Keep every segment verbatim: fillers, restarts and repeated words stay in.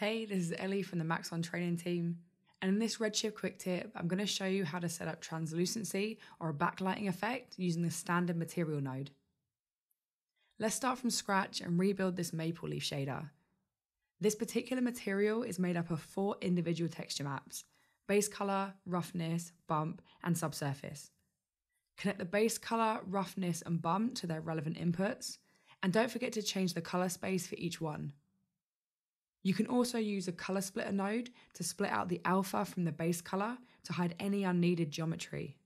Hey, this is Ellie from the Maxon training team, and in this Redshift quick tip, I'm going to show you how to set up translucency or a backlighting effect using the standard material node. Let's start from scratch and rebuild this maple leaf shader. This particular material is made up of four individual texture maps: base color, roughness, bump, and subsurface. Connect the base color, roughness, and bump to their relevant inputs, and don't forget to change the color space for each one. You can also use a color splitter node to split out the alpha from the base color to hide any unneeded geometry.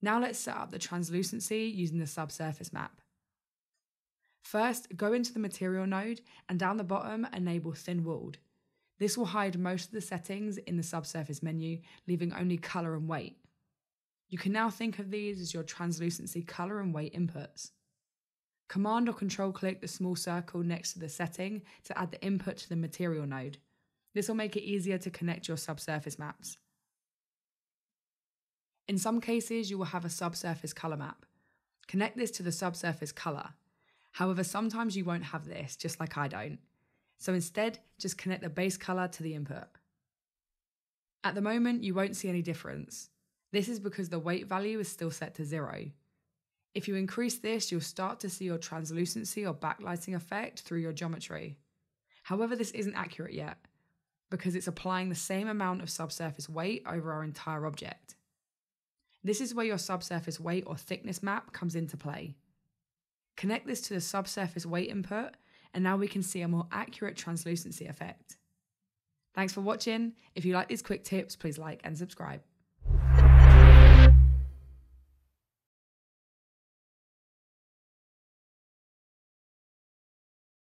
Now let's set up the translucency using the subsurface map. First, go into the material node and down the bottom enable thin walled. This will hide most of the settings in the subsurface menu, leaving only color and weight. You can now think of these as your translucency color and weight inputs. Command or control click the small circle next to the setting to add the input to the material node. This will make it easier to connect your subsurface maps. In some cases, you will have a subsurface color map. Connect this to the subsurface color. However, sometimes you won't have this, just like I don't. So instead, just connect the base color to the input. At the moment, you won't see any difference. This is because the weight value is still set to zero. If you increase this, you'll start to see your translucency or backlighting effect through your geometry. However, this isn't accurate yet, because it's applying the same amount of subsurface weight over our entire object. This is where your subsurface weight or thickness map comes into play. Connect this to the subsurface weight input, and now we can see a more accurate translucency effect. Thanks for watching. If you like these quick tips, please like and subscribe.